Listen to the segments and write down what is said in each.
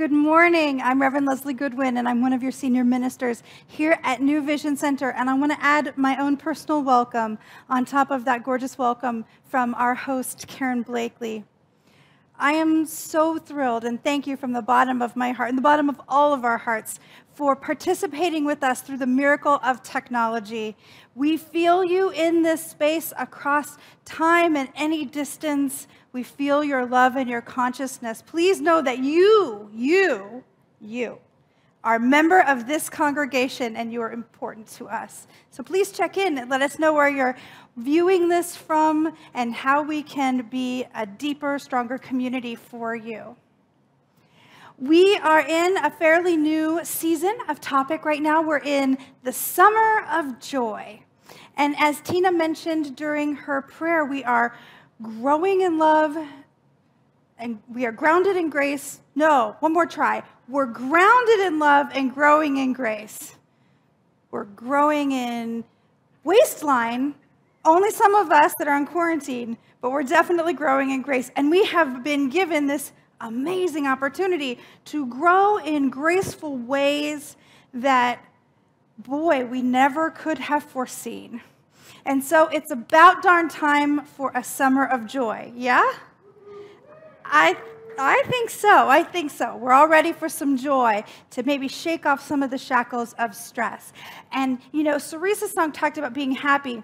Good morning. I'm Reverend Leslie Goodwin, and I'm one of your senior ministers here at New Vision Center. And I want to add my own personal welcome on top of that gorgeous welcome from our host, Karen Blakely. I am so thrilled, and thank you from the bottom of my heart, and the bottom of all of our hearts, for participating with us through the miracle of technology. We feel you in this space across time and any distance. We feel your love and your consciousness. Please know that you are a member of this congregation, and you are important to us. So please check in and let us know where you're viewing this from and how we can be a deeper, stronger community for you. We are in a fairly new season of topic right now. We're in the Summer of Joy. And as Tina mentioned during her prayer, we are growing in love, and we are grounded in grace. No, one more try. We're grounded in love and growing in grace. We're growing in waistline. Only some of us that are in quarantine, but we're definitely growing in grace. And we have been given this amazing opportunity to grow in graceful ways that, boy, we never could have foreseen. And so it's about darn time for a summer of joy. Yeah? I think so. I think so. We're all ready for some joy to maybe shake off some of the shackles of stress. And, you know, Cerise's song talked about being happy.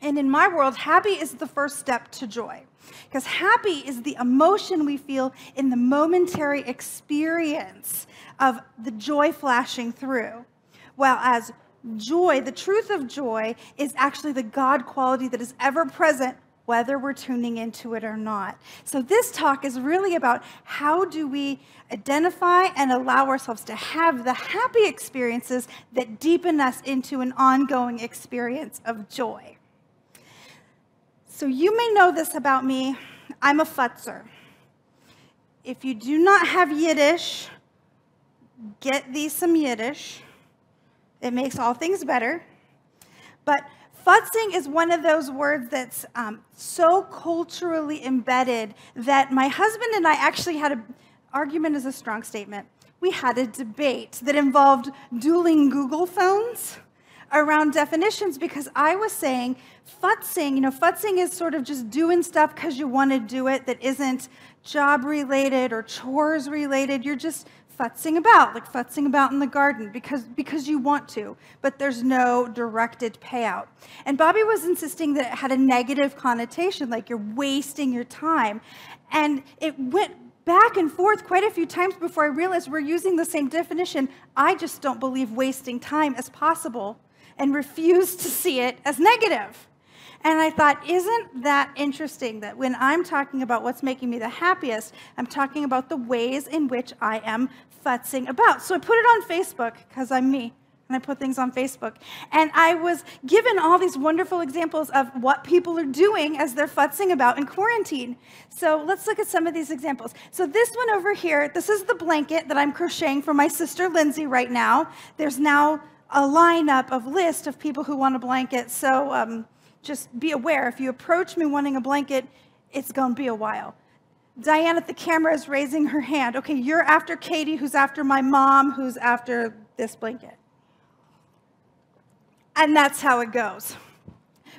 And in my world, happy is the first step to joy, because happy is the emotion we feel in the momentary experience of the joy flashing through. While as joy, the truth of joy is actually the God quality that is ever present, whether we're tuning into it or not. So this talk is really about how do we identify and allow ourselves to have the happy experiences that deepen us into an ongoing experience of joy. So you may know this about me. I'm a futzer. If you do not have Yiddish, get thee some Yiddish. It makes all things better. But futzing is one of those words that's so culturally embedded that my husband and I actually had an argument, is a strong statement. We had a debate that involved dueling Google phones around definitions, because I was saying futzing, you know, futzing is sort of just doing stuff because you want to do it that isn't job related or chores related. You're just futzing about, like futzing about in the garden because you want to, but there's no directed payout. And Bobby was insisting that it had a negative connotation, like you're wasting your time. And it went back and forth quite a few times before I realized we're using the same definition. I just don't believe wasting time is possible, and refuse to see it as negative. And I thought, isn't that interesting that when I'm talking about what's making me the happiest, I'm talking about the ways in which I am futzing about. So I put it on Facebook, because I'm me, and I put things on Facebook. And I was given all these wonderful examples of what people are doing as they're futzing about in quarantine. So let's look at some of these examples. So this one over here, this is the blanket that I'm crocheting for my sister Lindsay right now. There's now a lineup of list of people who want a blanket. So just be aware, if you approach me wanting a blanket, it's going to be a while. Diana at the camera is raising her hand. Okay, you're after Katie, who's after my mom, who's after this blanket. And that's how it goes.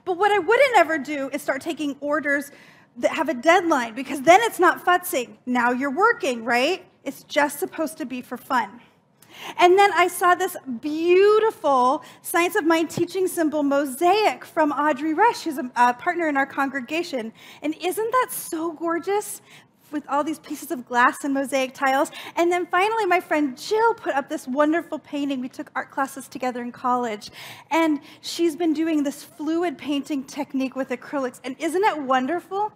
But what I wouldn't ever do is start taking orders that have a deadline, because then it's not futzing. Now you're working, right? It's just supposed to be for fun. And then I saw this beautiful Science of Mind teaching symbol mosaic from Audrey Rush, who's a partner in our congregation. And isn't that so gorgeous, with all these pieces of glass and mosaic tiles? And then finally, my friend Jill put up this wonderful painting. We took art classes together in college. And she's been doing this fluid painting technique with acrylics. And isn't it wonderful?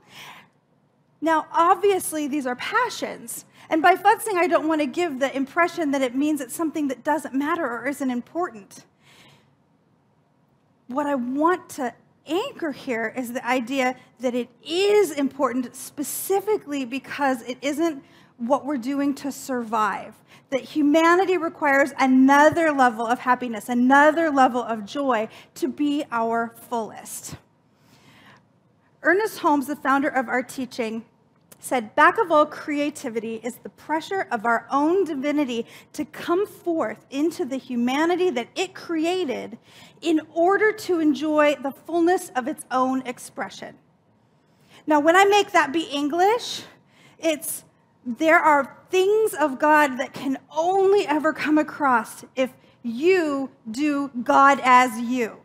Now, obviously, these are passions. And by futzing, I don't want to give the impression that it means it's something that doesn't matter or isn't important. What I want to anchor here is the idea that it is important, specifically because it isn't what we're doing to survive. That humanity requires another level of happiness, another level of joy to be our fullest. Ernest Holmes, the founder of our teaching, said, back of all creativity is the pressure of our own divinity to come forth into the humanity that it created in order to enjoy the fullness of its own expression. Now, when I make that be English, it's there are things of God that can only ever come across if you do God as you.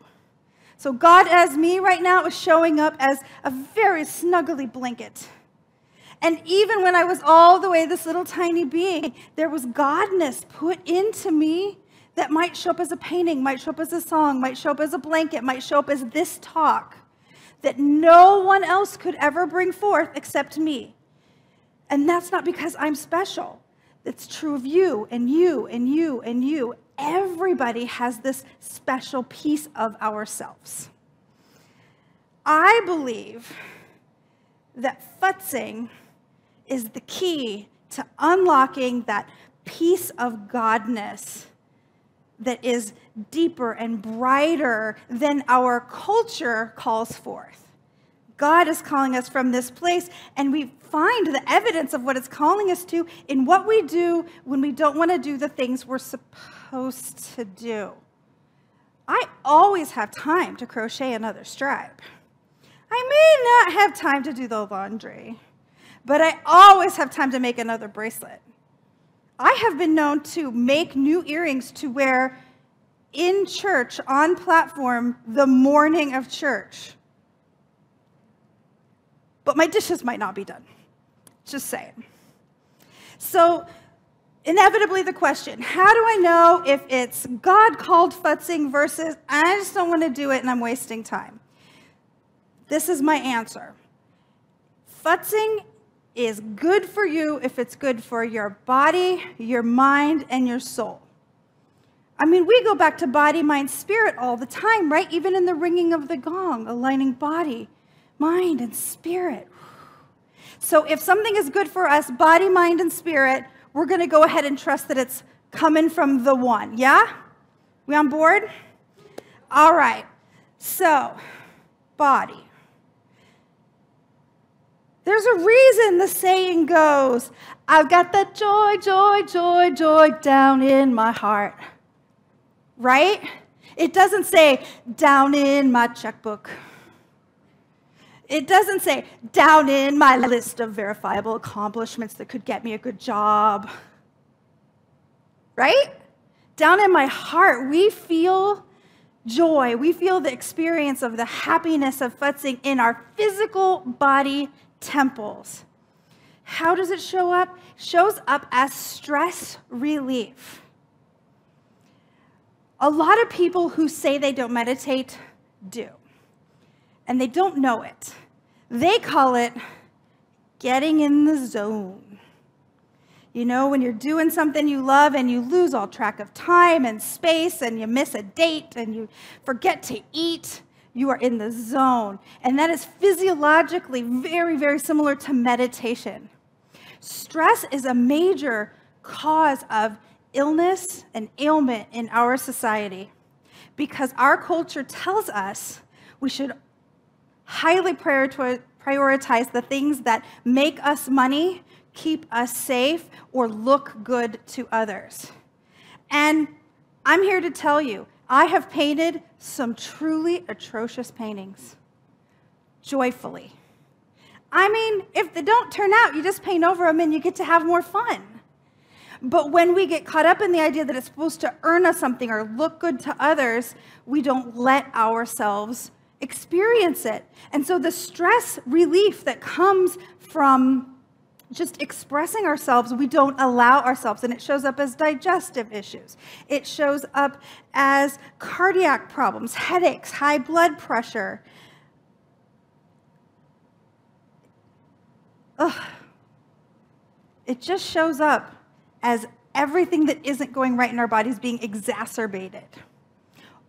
So God as me right now is showing up as a very snuggly blanket. And even when I was all the way this little tiny being, there was Godness put into me that might show up as a painting, might show up as a song, might show up as a blanket, might show up as this talk that no one else could ever bring forth except me. And that's not because I'm special. That's true of you and you and you and you. Everybody has this special piece of ourselves. I believe that futzing is the key to unlocking that piece of Godness that is deeper and brighter than our culture calls forth. God is calling us from this place, and we find the evidence of what it's calling us to in what we do when we don't want to do the things we're supposed to do. I always have time to crochet another stripe. I may not have time to do the laundry, but I always have time to make another bracelet. I have been known to make new earrings to wear in church, on platform, the morning of church. But my dishes might not be done. Just saying. So inevitably the question, how do I know if it's God called futzing versus I just don't want to do it and I'm wasting time? This is my answer. Futzing is good for you if it's good for your body, your mind, and your soul. I mean, we go back to body, mind, spirit all the time, right? Even in the ringing of the gong, aligning body, mind and spirit. So if something is good for us, body, mind, and spirit, we're going to go ahead and trust that it's coming from the one. Yeah? We on board? All right. So, body. There's a reason the saying goes, I've got that joy, joy, joy, joy down in my heart. Right? It doesn't say down in my checkbook. It doesn't say, down in my list of verifiable accomplishments that could get me a good job. Right? Down in my heart, we feel joy. We feel the experience of the happiness of futzing in our physical body temples. How does it show up? It shows up as stress relief. A lot of people who say they don't meditate do. And they don't know it. They call it getting in the zone. You know, when you're doing something you love and you lose all track of time and space and you miss a date and you forget to eat, you are in the zone. And that is physiologically very, very similar to meditation. Stress is a major cause of illness and ailment in our society because our culture tells us we should highly prioritize the things that make us money, keep us safe, or look good to others. And I'm here to tell you, I have painted some truly atrocious paintings, joyfully. I mean, if they don't turn out, you just paint over them and you get to have more fun. But when we get caught up in the idea that it's supposed to earn us something or look good to others, we don't let ourselves experience it. And so the stress relief that comes from just expressing ourselves, we don't allow ourselves. And it shows up as digestive issues. It shows up as cardiac problems, headaches, high blood pressure. Ugh. It just shows up as everything that isn't going right in our bodies being exacerbated.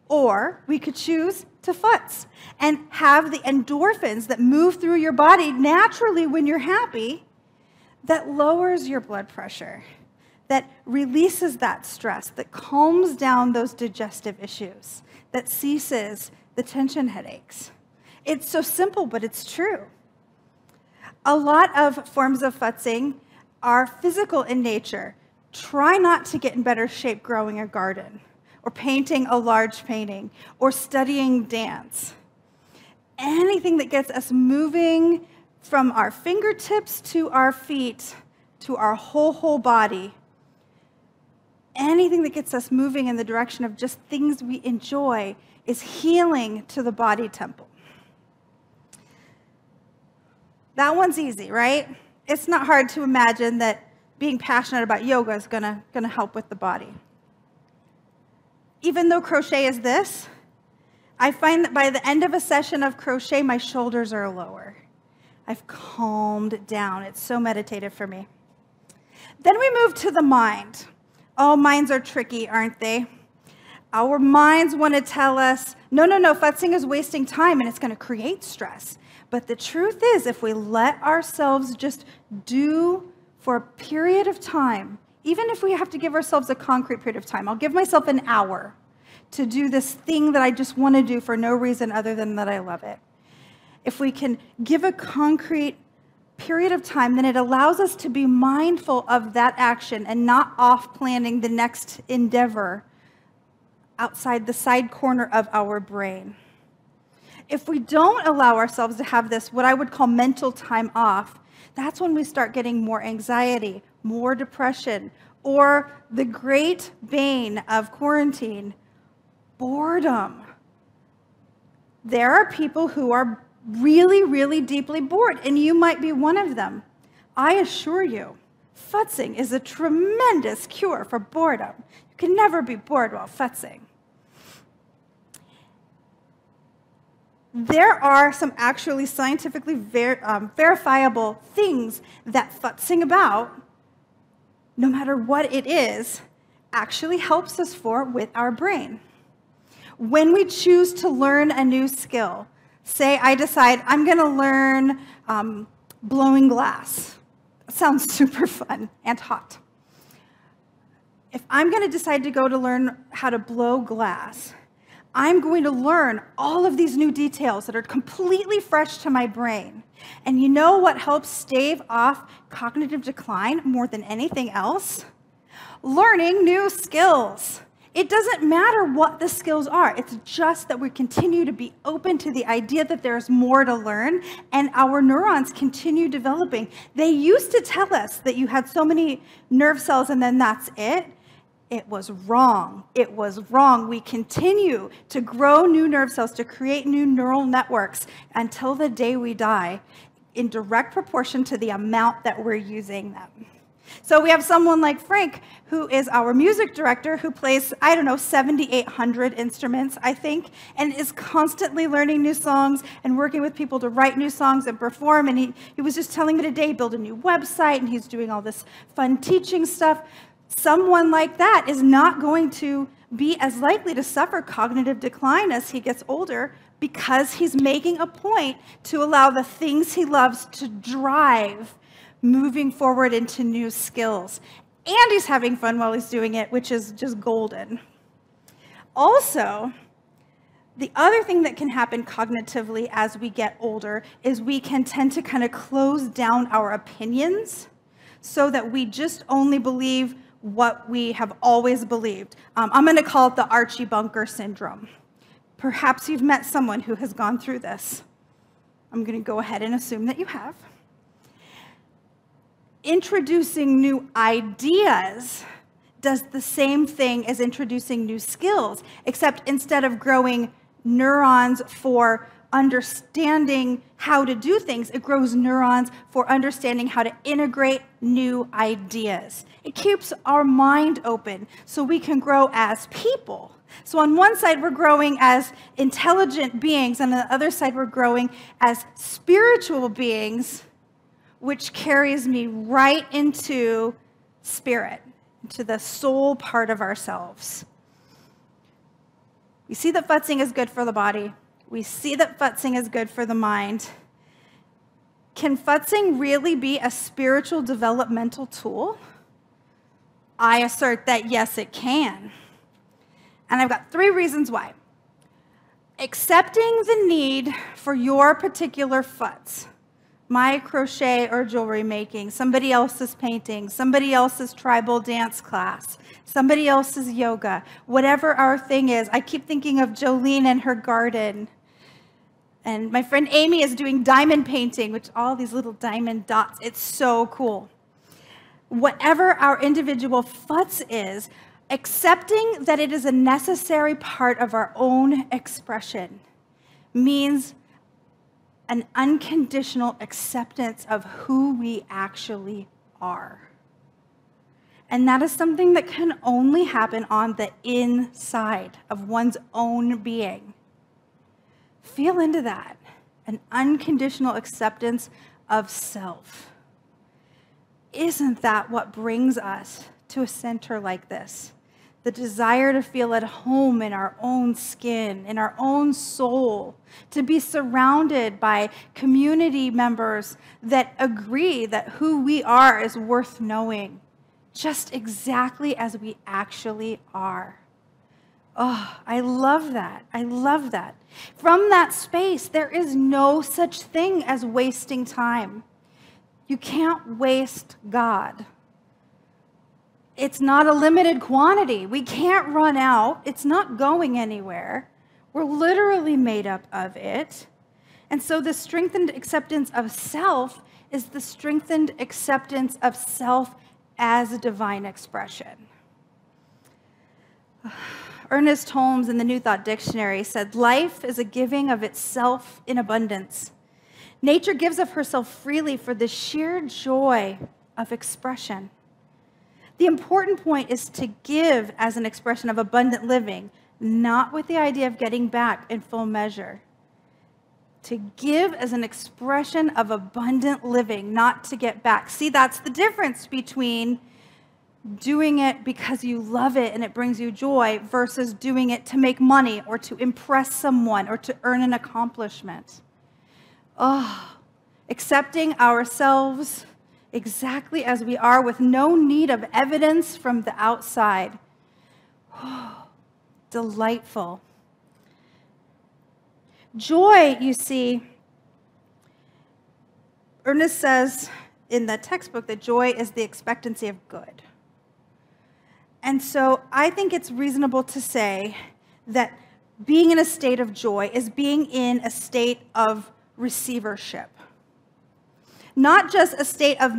Or we could choose to futz and have the endorphins that move through your body naturally when you're happy that lowers your blood pressure, that releases that stress, that calms down those digestive issues, that ceases the tension headaches. It's so simple, but it's true. A lot of forms of futzing are physical in nature. Try not to get in better shape growing a garden, or painting a large painting, or studying dance. Anything that gets us moving from our fingertips to our feet, to our whole body. Anything that gets us moving in the direction of just things we enjoy is healing to the body temple. That one's easy, right? It's not hard to imagine that being passionate about yoga is gonna help with the body. Even though crochet is this, I find that by the end of a session of crochet, my shoulders are lower. I've calmed down. It's so meditative for me. Then we move to the mind. Oh, minds are tricky, aren't they? Our minds want to tell us, no, futzing is wasting time and it's going to create stress. But the truth is, if we let ourselves just do for a period of time, even if we have to give ourselves a concrete period of time, I'll give myself an hour to do this thing that I just want to do for no reason other than that I love it. If we can give a concrete period of time, then it allows us to be mindful of that action and not off planning the next endeavor outside the side corner of our brain. If we don't allow ourselves to have this, what I would call mental time off, that's when we start getting more anxiety, more depression, or the great bane of quarantine, boredom. There are people who are really deeply bored, and you might be one of them. I assure you, futzing is a tremendous cure for boredom. You can never be bored while futzing. There are some actually scientifically verifiable things that futzing about, no matter what it is, actually helps us with our brain. When we choose to learn a new skill, say I decide I'm going to learn blowing glass. That sounds super fun and hot. If I'm going to decide to go to learn how to blow glass, I'm going to learn all of these new details that are completely fresh to my brain. And you know what helps stave off cognitive decline more than anything else? Learning new skills. It doesn't matter what the skills are. It's just that we continue to be open to the idea that there's more to learn, and our neurons continue developing. They used to tell us that you had so many nerve cells and then that's it. It was wrong. It was wrong. We continue to grow new nerve cells, to create new neural networks until the day we die in direct proportion to the amount that we're using them. So we have someone like Frank, who is our music director, who plays, I don't know, 7,800 instruments, I think, and is constantly learning new songs and working with people to write new songs and perform. And he was just telling me today, build a new website, and he's doing all this fun teaching stuff. Someone like that is not going to be as likely to suffer cognitive decline as he gets older, because he's making a point to allow the things he loves to drive moving forward into new skills. And he's having fun while he's doing it, which is just golden. Also, the other thing that can happen cognitively as we get older is we can tend to kind of close down our opinions so that we just only believe what we have always believed. I'm going to call it the Archie Bunker syndrome. Perhaps you've met someone who has gone through this. I'm going to go ahead and assume that you have. Introducing new ideas does the same thing as introducing new skills, except instead of growing neurons for understanding how to do things, it grows neurons for understanding how to integrate new ideas. It keeps our mind open so we can grow as people. So on one side, we're growing as intelligent beings, and on the other side, we're growing as spiritual beings, which carries me right into spirit, into the soul part of ourselves. We see that futzing is good for the body. We see that futzing is good for the mind. Can futzing really be a spiritual developmental tool? I assert that yes, it can. And I've got three reasons why. Accepting the need for your particular futz. my crochet or jewelry making, somebody else's painting, somebody else's tribal dance class, somebody else's yoga, whatever our thing is. I keep thinking of Jolene and her garden. And my friend Amy is doing diamond painting, which all these little diamond dots. It's so cool. Whatever our individual futz is, accepting that it is a necessary part of our own expression means an unconditional acceptance of who we actually are. And that is something that can only happen on the inside of one's own being. Feel into that, an unconditional acceptance of self. Isn't that what brings us to a center like this? The desire to feel at home in our own skin, in our own soul, to be surrounded by community members that agree that who we are is worth knowing, just exactly as we actually are. Oh, I love that. I love that. From that space, there is no such thing as wasting time. You can't waste God. It's not a limited quantity. We can't run out. It's not going anywhere. We're literally made up of it. And so the strengthened acceptance of self is the strengthened acceptance of self as a divine expression. Ernest Holmes in the New Thought Dictionary said, "Life is a giving of itself in abundance. Nature gives of herself freely for the sheer joy of expression." The important point is to give as an expression of abundant living, not with the idea of getting back in full measure. To give as an expression of abundant living, not to get back. See, that's the difference between doing it because you love it and it brings you joy versus doing it to make money or to impress someone or to earn an accomplishment. Oh, accepting ourselves exactly as we are, with no need of evidence from the outside. Oh, delightful. Joy, you see, Ernest says in the textbook that joy is the expectancy of good. And so I think it's reasonable to say that being in a state of joy is being in a state of receivership. Not just a state of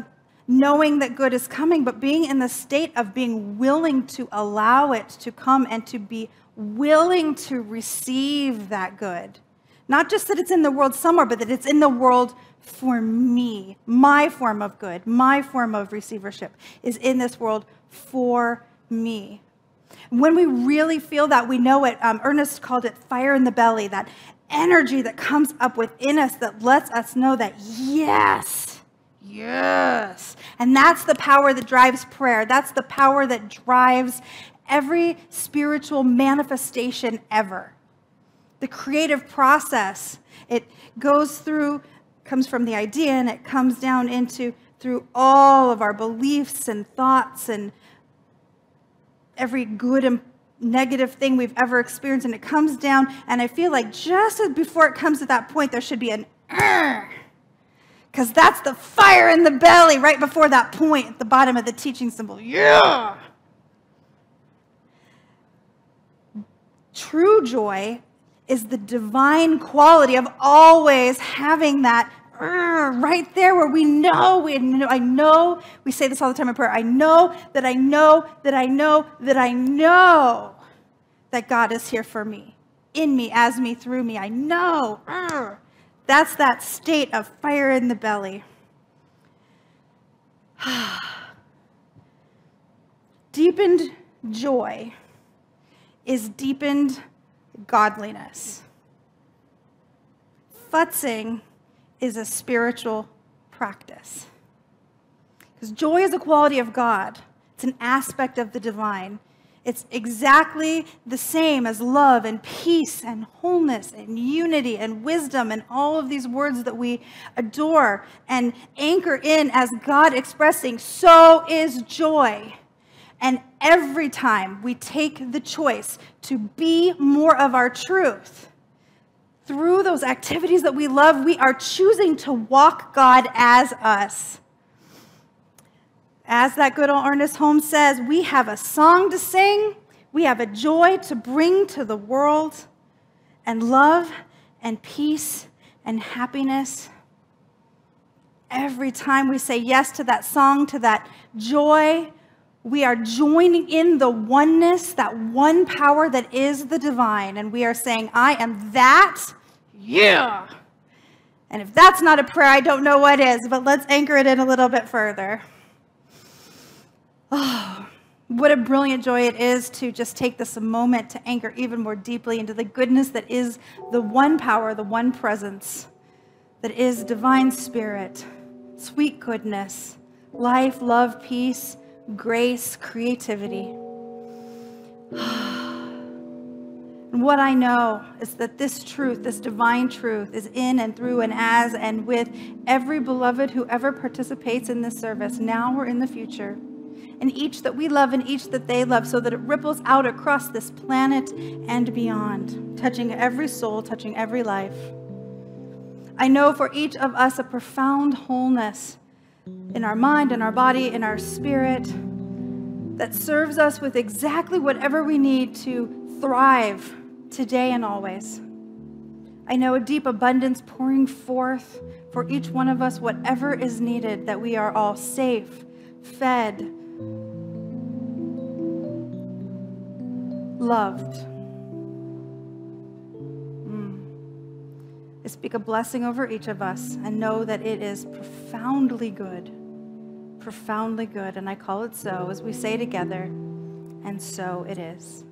knowing that good is coming, but being in the state of being willing to allow it to come and to be willing to receive that good. Not just that it's in the world somewhere, but that it's in the world for me. My form of good, my form of receivership is in this world for me. When we really feel that, we know it. Ernest called it fire in the belly, that energy that comes up within us that lets us know that yes, yes. And that's the power that drives prayer. That's the power that drives every spiritual manifestation ever. The creative process, it goes through, comes from the idea, and it comes down into through all of our beliefs and thoughts and every good and negative thing we've ever experienced, and it comes down, and I feel like just before it comes to that point, there should be an because that's the fire in the belly right before that point at the bottom of the teaching symbol. Yeah! True joy is the divine quality of always having that right there where we know, I know, we say this all the time in prayer, I know that I know that I know that I know that God is here for me, in me, as me, through me. I know. That's that state of fire in the belly. Deepened joy is deepened godliness. Futzing is a spiritual practice. Because joy is a quality of God. It's an aspect of the divine. It's exactly the same as love and peace and wholeness and unity and wisdom and all of these words that we adore and anchor in as God expressing. So is joy. And every time we take the choice to be more of our truth, through those activities that we love, we are choosing to walk God as us. As that good old Ernest Holmes says, we have a song to sing, we have a joy to bring to the world, and love and peace and happiness. Every time we say yes to that song, to that joy, we are joining in the oneness, that one power that is the divine, and we are saying, I am that, yeah. And if that's not a prayer, I don't know what is, but let's anchor it in a little bit further. Oh, what a brilliant joy it is to just take this a moment to anchor even more deeply into the goodness that is the one power, the one presence, that is divine spirit, sweet goodness, life, love, peace, grace, creativity. And what I know is that this truth, this divine truth, is in and through and as and with every beloved who ever participates in this service, now or in the future. And each that we love and each that they love, so that it ripples out across this planet and beyond, touching every soul, touching every life. I know for each of us a profound wholeness in our mind, in our body, in our spirit, that serves us with exactly whatever we need to thrive today and always. I know a deep abundance pouring forth for each one of us, whatever is needed, that we are all safe, fed, loved. I speak a blessing over each of us and know that it is profoundly good, and I call it so as we say together, and so it is.